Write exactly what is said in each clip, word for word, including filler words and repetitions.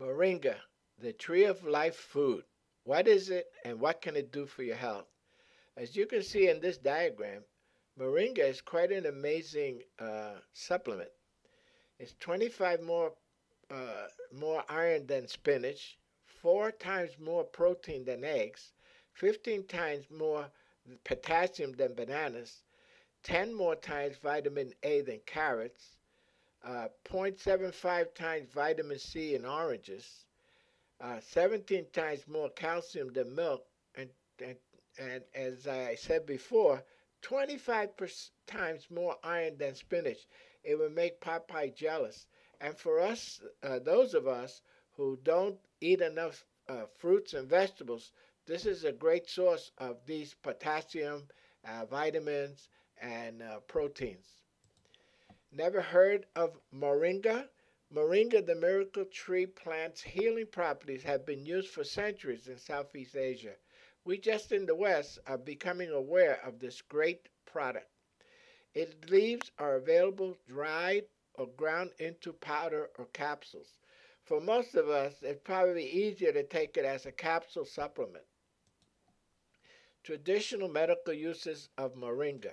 Moringa, the tree of life food. What is it and what can it do for your health? As you can see in this diagram, moringa is quite an amazing uh, supplement. It's twenty-five more, uh, more iron than spinach, four times more protein than eggs, fifteen times more potassium than bananas, ten more times vitamin A than carrots, uh, zero point seven five times vitamin C in oranges, uh, seventeen times more calcium than milk, and, and, and as I said before, twenty-five times more iron than spinach. It would make Popeye jealous. And for us, uh, those of us who don't eat enough uh, fruits and vegetables, this is a great source of these potassium, uh, vitamins, and uh, proteins. Never heard of moringa? Moringa, the miracle tree plant's healing properties have been used for centuries in Southeast Asia. We just in the West are becoming aware of this great product. Its leaves are available dried or ground into powder or capsules. For most of us, it's probably easier to take it as a capsule supplement. Traditional medical uses of moringa.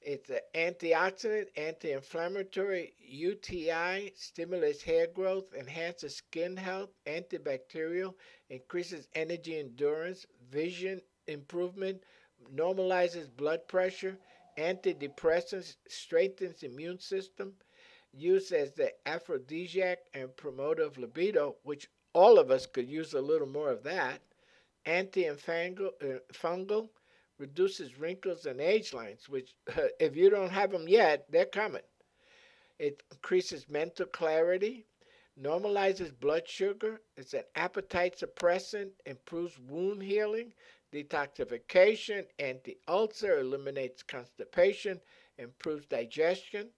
It's an antioxidant, anti-inflammatory, U T I, stimulates hair growth, enhances skin health, antibacterial, increases energy endurance, vision improvement, normalizes blood pressure, antidepressants, strengthens immune system, used as the aphrodisiac and promoter of libido, which all of us could use a little more of that, anti-fungal, uh, fungal, reduces wrinkles and age lines, which uh, if you don't have them yet, they're coming. It increases mental clarity, normalizes blood sugar, it's an appetite suppressant, improves wound healing, detoxification, anti-ulcer, eliminates constipation, improves digestion,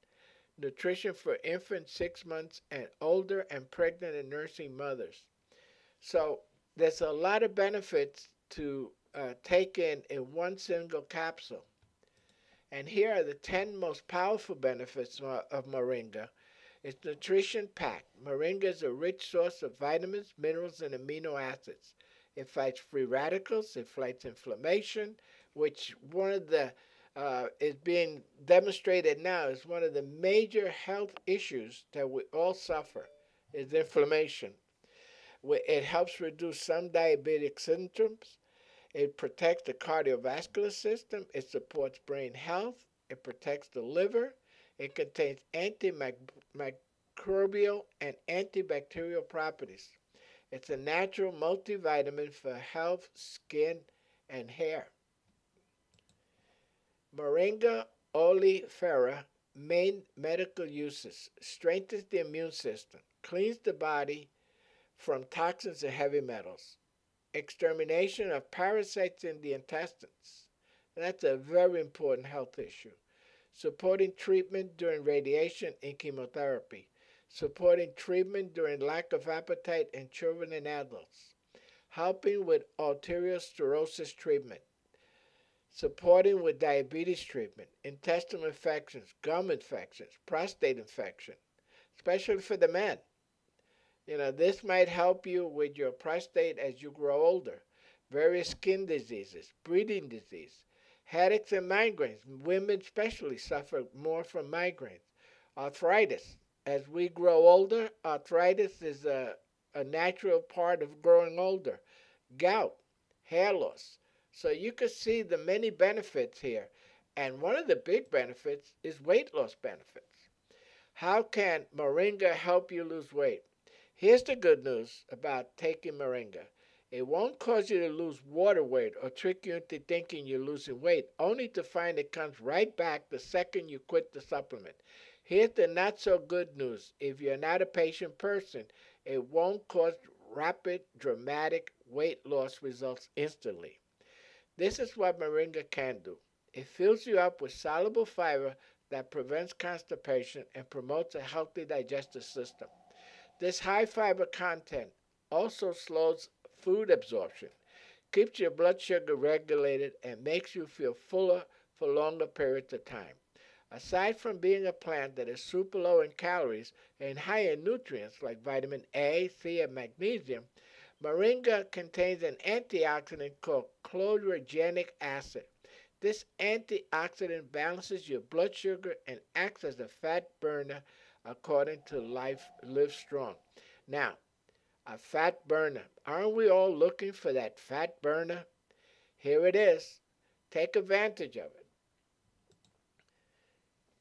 nutrition for infants six months and older, and pregnant and nursing mothers. So there's a lot of benefits to Uh, taken in one single capsule. And here are the ten most powerful benefits of moringa. It's nutrition packed. Moringa is a rich source of vitamins, minerals, and amino acids. It fights free radicals. It fights inflammation, which one of the uh, is being demonstrated now is one of the major health issues that we all suffer is inflammation. It helps reduce some diabetic symptoms. It protects the cardiovascular system. It supports brain health. It protects the liver. It contains antimicrobial and antibacterial properties. It's a natural multivitamin for health, skin, and hair. Moringa oleifera, main medical uses. Strengthens the immune system. Cleans the body from toxins and heavy metals. Extermination of parasites in the intestines. That's a very important health issue. Supporting treatment during radiation and chemotherapy. Supporting treatment during lack of appetite in children and adults. Helping with arteriosclerosis treatment. Supporting with diabetes treatment, intestinal infections, gum infections, prostate infection, especially for the men. You know, this might help you with your prostate as you grow older, various skin diseases, breathing disease, headaches and migraines. Women especially suffer more from migraines. Arthritis. As we grow older, arthritis is a, a natural part of growing older. Gout, hair loss. So you can see the many benefits here. And one of the big benefits is weight loss benefits. How can moringa help you lose weight? Here's the good news about taking moringa. It won't cause you to lose water weight or trick you into thinking you're losing weight, only to find it comes right back the second you quit the supplement. Here's the not so good news. If you're not a patient person, it won't cause rapid, dramatic weight loss results instantly. This is what moringa can do. It fills you up with soluble fiber that prevents constipation and promotes a healthy digestive system. This high fiber content also slows food absorption, keeps your blood sugar regulated, and makes you feel fuller for longer periods of time. Aside from being a plant that is super low in calories and high in nutrients like vitamin A, C, and magnesium, moringa contains an antioxidant called chlorogenic acid. This antioxidant balances your blood sugar and acts as a fat burner, according to Life, Live Strong. Now, a fat burner. Aren't we all looking for that fat burner? Here it is. Take advantage of it.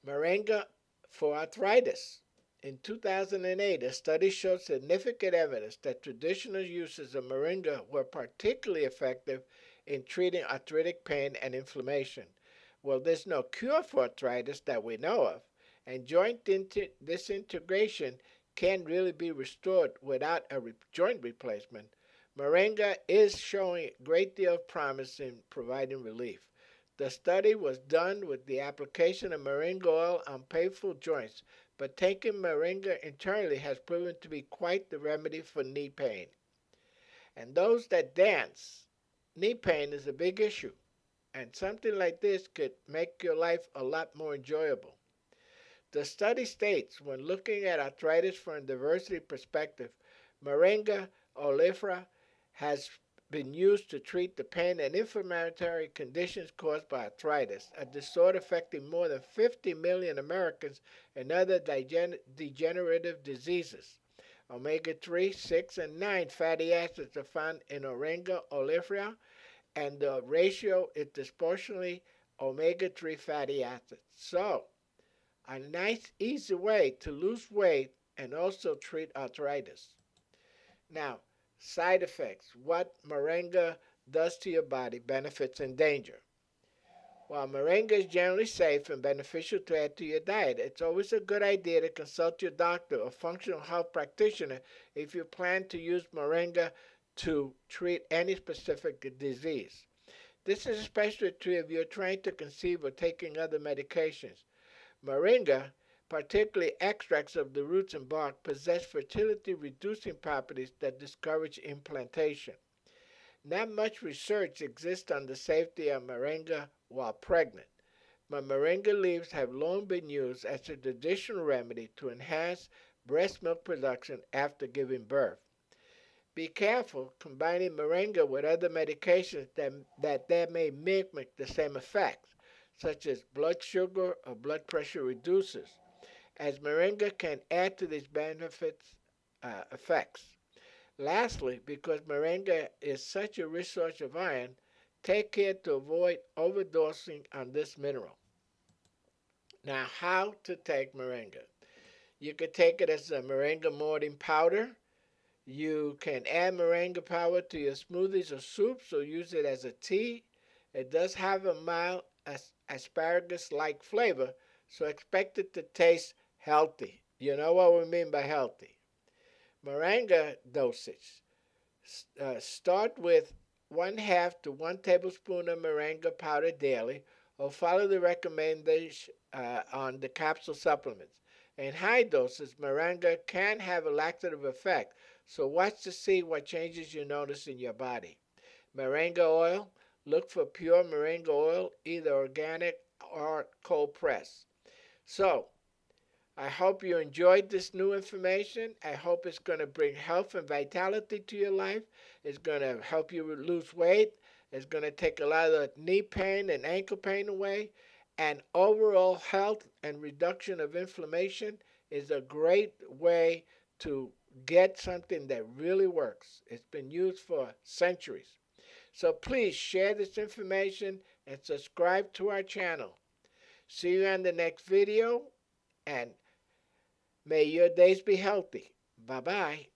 Moringa for arthritis. In two thousand eight, a study showed significant evidence that traditional uses of moringa were particularly effective in treating arthritic pain and inflammation. Well, there's no cure for arthritis that we know of, and joint disintegration can really be restored without a re joint replacement. Moringa is showing a great deal of promise in providing relief. The study was done with the application of moringa oil on painful joints, but taking moringa internally has proven to be quite the remedy for knee pain. And those that dance, knee pain is a big issue, and something like this could make your life a lot more enjoyable. The study states, when looking at arthritis from a diversity perspective, Moringa oleifera has been used to treat the pain and inflammatory conditions caused by arthritis, a disorder affecting more than fifty million Americans and other degen degenerative diseases. omega three, six, and nine fatty acids are found in moringa oleifera, and the ratio is disproportionately omega three fatty acids. So, a nice, easy way to lose weight and also treat arthritis. Now, side effects. What moringa does to your body, benefits and danger. While moringa is generally safe and beneficial to add to your diet, it's always a good idea to consult your doctor or functional health practitioner if you plan to use moringa to treat any specific disease. This is especially true if you're trying to conceive or taking other medications. Moringa, particularly extracts of the roots and bark, possess fertility-reducing properties that discourage implantation. Not much research exists on the safety of moringa while pregnant, but moringa leaves have long been used as a traditional remedy to enhance breast milk production after giving birth. Be careful combining moringa with other medications that, that, that may mimic the same effects, such as blood sugar or blood pressure reducers, as moringa can add to these benefits uh, effects. Lastly, because moringa is such a rich source of iron, take care to avoid overdosing on this mineral. Now, how to take moringa. You can take it as a moringa morning powder. You can add moringa powder to your smoothies or soups, or use it as a tea. It does have a mild as asparagus-like flavor, so expect it to taste healthy. You know what we mean by healthy. Moringa dosage. Uh, start with one half to one tablespoon of moringa powder daily, or follow the recommendation uh, on the capsule supplements. In high doses, moringa can have a laxative effect, so watch to see what changes you notice in your body. Moringa oil. Look for pure moringa oil, either organic or cold pressed. So, I hope you enjoyed this new information. I hope it's going to bring health and vitality to your life. It's going to help you lose weight. It's going to take a lot of knee pain and ankle pain away. And overall health and reduction of inflammation is a great way to get something that really works. It's been used for centuries. So please share this information and subscribe to our channel. See you on the next video, and may your days be healthy. Bye-bye.